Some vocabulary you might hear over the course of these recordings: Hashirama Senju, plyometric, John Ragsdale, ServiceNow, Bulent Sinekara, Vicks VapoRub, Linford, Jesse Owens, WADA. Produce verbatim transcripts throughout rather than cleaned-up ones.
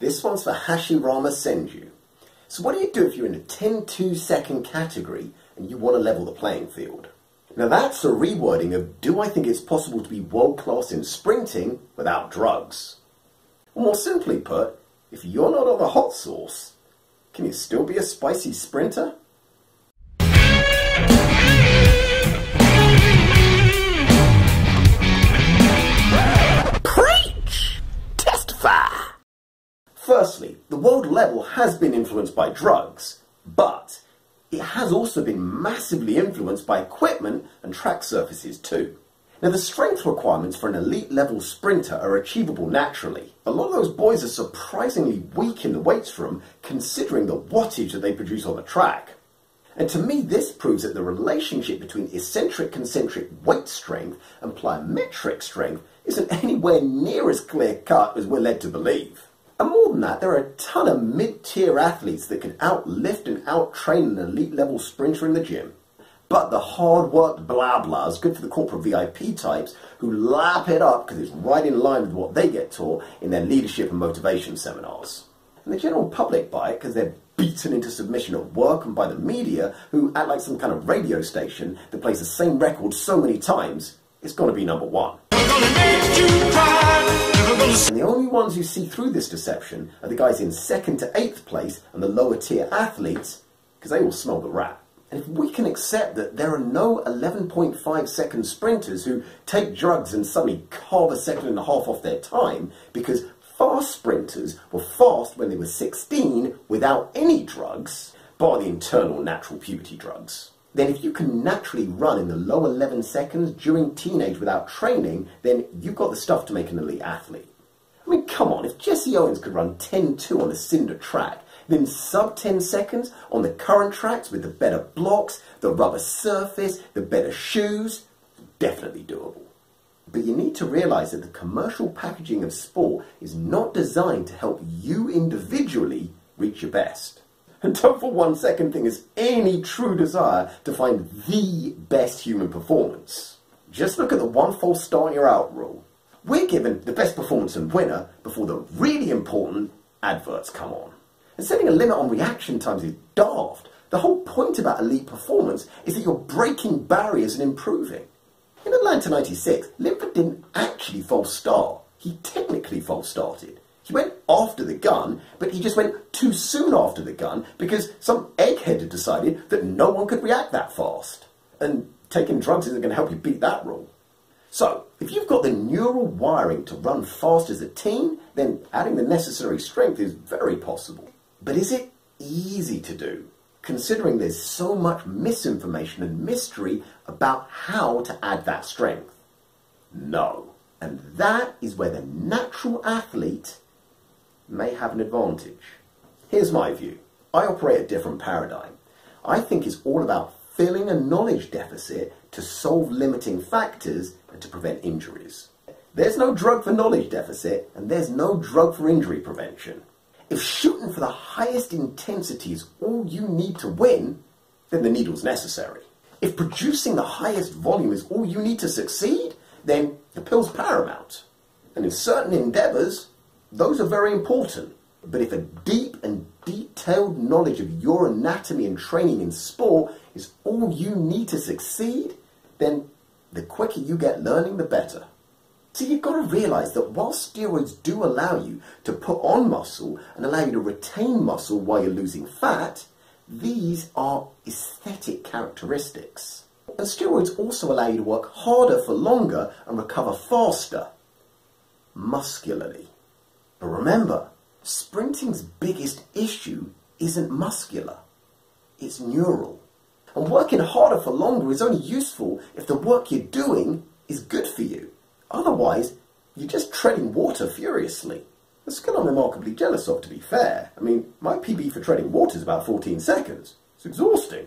This one's for Hashirama Senju. So what do you do if you're in a ten two second category and you want to level the playing field? Now that's a rewording of, do I think it's possible to be world class in sprinting without drugs? Or more simply put, if you're not on the hot sauce, can you still be a spicy sprinter? Preach! Testify! Firstly, the world level has been influenced by drugs, but it has also been massively influenced by equipment and track surfaces too. Now the strength requirements for an elite level sprinter are achievable naturally. A lot of those boys are surprisingly weak in the weights room considering the wattage that they produce on the track. And to me this proves that the relationship between eccentric concentric weight strength and plyometric strength isn't anywhere near as clear cut as we're led to believe. And more than that, there are a ton of mid-tier athletes that can outlift and out-train an elite level sprinter in the gym. But the hard-worked blah-blah is good for the corporate V I P types who lap it up because it's right in line with what they get taught in their leadership and motivation seminars. And the general public buy it because they're beaten into submission at work and by the media who act like some kind of radio station that plays the same record so many times, it's got to be number one. And the only ones who see through this deception are the guys in second to eighth place and the lower tier athletes because they all smell the rat. And if we can accept that there are no eleven point five second sprinters who take drugs and suddenly carve a second and a half off their time because fast sprinters were fast when they were sixteen without any drugs, bar the internal natural puberty drugs, then if you can naturally run in the low eleven seconds during teenage without training, then you've got the stuff to make an elite athlete. I mean, come on, if Jesse Owens could run ten two on a cinder track, then sub ten seconds on the current tracks with the better blocks, the rubber surface, the better shoes, definitely doable. But you need to realise that the commercial packaging of sport is not designed to help you individually reach your best. And don't for one second think there's any true desire to find the best human performance. Just look at the one false start and you're out rule. We're given the best performance and winner before the really important adverts come on. And setting a limit on reaction times is daft. The whole point about elite performance is that you're breaking barriers and improving. In Atlanta ninety-six, Linford didn't actually false start. He technically false started. He went after the gun, but he just went too soon after the gun because some egghead had decided that no one could react that fast. And taking drugs isn't going to help you beat that rule. So, if you've got the neural wiring to run fast as a teen, then adding the necessary strength is very possible. But is it easy to do, considering there's so much misinformation and mystery about how to add that strength? No. And that is where the natural athlete may have an advantage. Here's my view. I operate a different paradigm. I think it's all about filling a knowledge deficit to solve limiting factors and to prevent injuries. There's no drug for knowledge deficit, and there's no drug for injury prevention. If shooting for the highest intensity is all you need to win, then the needle's necessary. If producing the highest volume is all you need to succeed, then the pill's paramount. And in certain endeavours, those are very important. But if a deep and detailed knowledge of your anatomy and training in sport is all you need to succeed, then the quicker you get learning, the better. So you've got to realise that while steroids do allow you to put on muscle and allow you to retain muscle while you're losing fat, these are aesthetic characteristics. And steroids also allow you to work harder for longer and recover faster, muscularly. But remember, sprinting's biggest issue isn't muscular, it's neural. And working harder for longer is only useful if the work you're doing is good for you. Otherwise, you're just treading water furiously. A skill I'm remarkably jealous of, to be fair. I mean, my P B for treading water is about fourteen seconds. It's exhausting.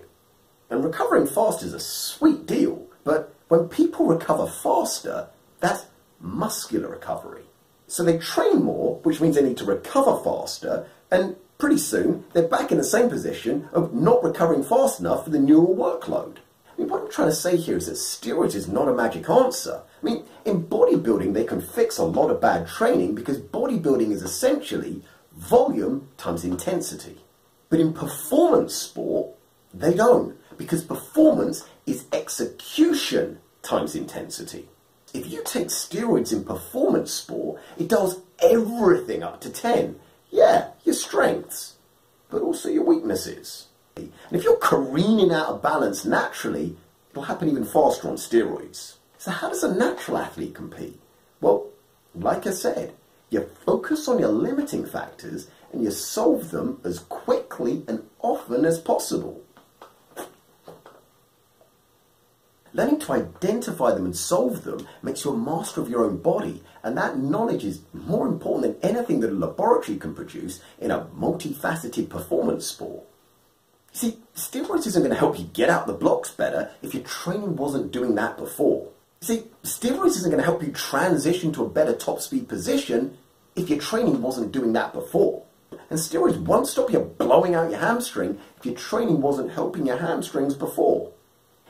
And recovering fast is a sweet deal, but when people recover faster, that's muscular recovery. So they train more, which means they need to recover faster, and pretty soon they're back in the same position of not recovering fast enough for the neural workload. I mean, what I'm trying to say here is that steroids is not a magic answer. I mean, in bodybuilding, they can fix a lot of bad training because bodybuilding is essentially volume times intensity. But in performance sport, they don't, because performance is execution times intensity. If you take steroids in performance sport, it dials everything up to ten. Yeah, your strengths, but also your weaknesses. And if you're careening out of balance naturally, it'll happen even faster on steroids. So how does a natural athlete compete? Well, like I said, you focus on your limiting factors and you solve them as quickly and often as possible. Learning to identify them and solve them makes you a master of your own body, and that knowledge is more important than anything that a laboratory can produce in a multifaceted performance sport. You see, steroids isn't going to help you get out the blocks better if your training wasn't doing that before. You see, steroids isn't going to help you transition to a better top speed position if your training wasn't doing that before. And steroids won't stop you blowing out your hamstring if your training wasn't helping your hamstrings before.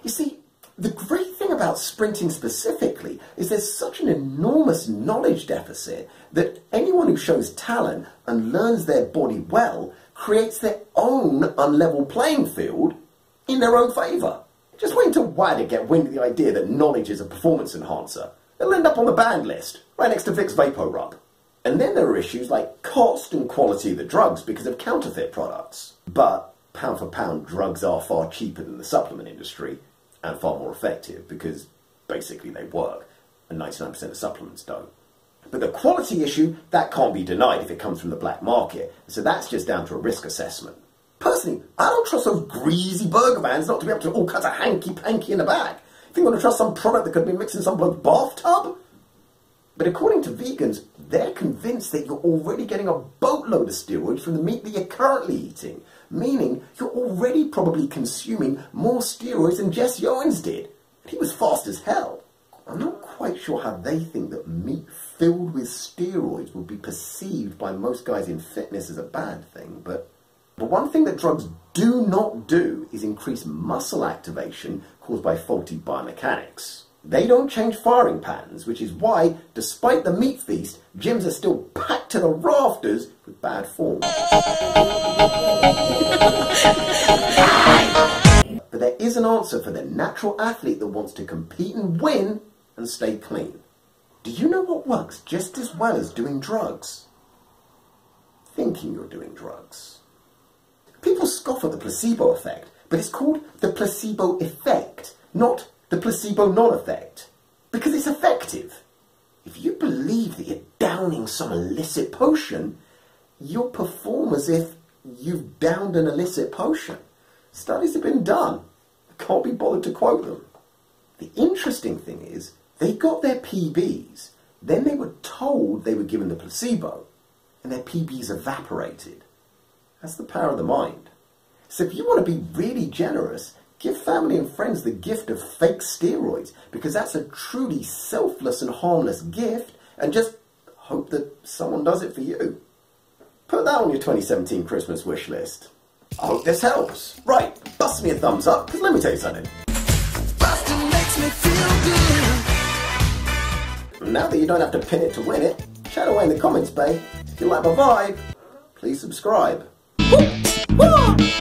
You see, the great thing about sprinting specifically is there's such an enormous knowledge deficit that anyone who shows talent and learns their body well creates their own unlevel playing field in their own favour. Just wait until WADA get wind of the idea that knowledge is a performance enhancer. They'll end up on the banned list, right next to Vicks VapoRub. And then there are issues like cost and quality of the drugs because of counterfeit products. But pound for pound, drugs are far cheaper than the supplement industry, and far more effective, because basically they work, and ninety-nine percent of supplements don't. But the quality issue, that can't be denied if it comes from the black market, so that's just down to a risk assessment. Personally, I don't trust those greasy burger vans not to be able to all cut a hanky-panky in the back. You think I'm going to trust some product that could be mixed in some bloke's bathtub? But according to vegans, they're convinced that you're already getting a boatload of steroids from the meat that you're currently eating, meaning you're already probably consuming more steroids than Jesse Owens did. He was fast as hell. I'm not quite sure how they think that meat filled with steroids would be perceived by most guys in fitness as a bad thing, but, but one thing that drugs do not do is increase muscle activation caused by faulty biomechanics. They don't change firing patterns, which is why, despite the meat feast, gyms are still packed to the rafters with bad form. But there is an answer for the natural athlete that wants to compete and win and stay clean. Do you know what works just as well as doing drugs? Thinking you're doing drugs. People scoff at the placebo effect, but it's called the placebo effect, not the placebo non-effect, because it's effective. If you believe that you're downing some illicit potion, you'll perform as if you've downed an illicit potion. Studies have been done. I can't be bothered to quote them. The interesting thing is, they got their P Bs, then they were told they were given the placebo, and their P Bs evaporated. That's the power of the mind. So if you want to be really generous, give family and friends the gift of fake steroids, because that's a truly selfless and harmless gift, and just hope that someone does it for you. Put that on your twenty seventeen Christmas wish list. I hope this helps. Right, bust me a thumbs up, because let me tell you something. Busting makes me feel good. Now that you don't have to pin it to win it, chat away in the comments, babe. If you like my vibe, please subscribe. Woo! Woo!